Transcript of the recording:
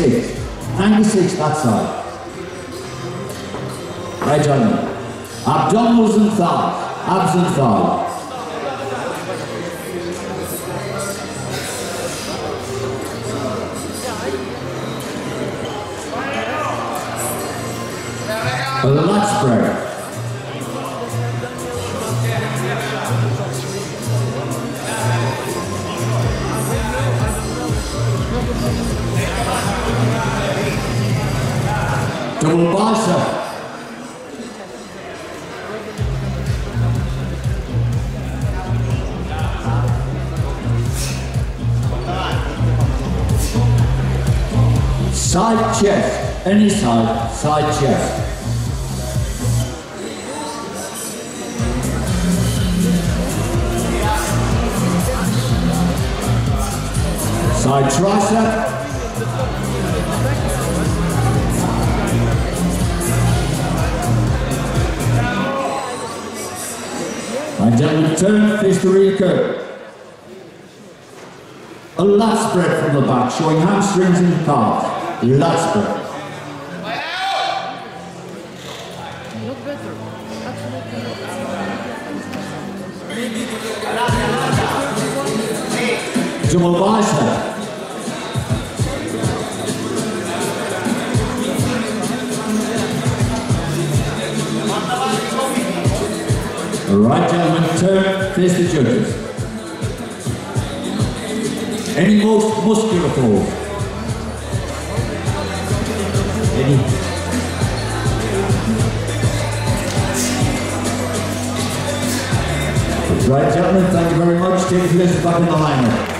And 96, that side. Right on me. Abdominals and thighs, abs and thighs. A lat spread. Double bicep. Side chest, any side, side chest. Side tricep. And then return fist to rear curl. A lat spread from the back, showing hamstrings and calves. Lat spread. Double bicep. Right, gentlemen, turn, face the judges. Any most muscular form? Any? Right, gentlemen, thank you very much. Take your places back in the lineup.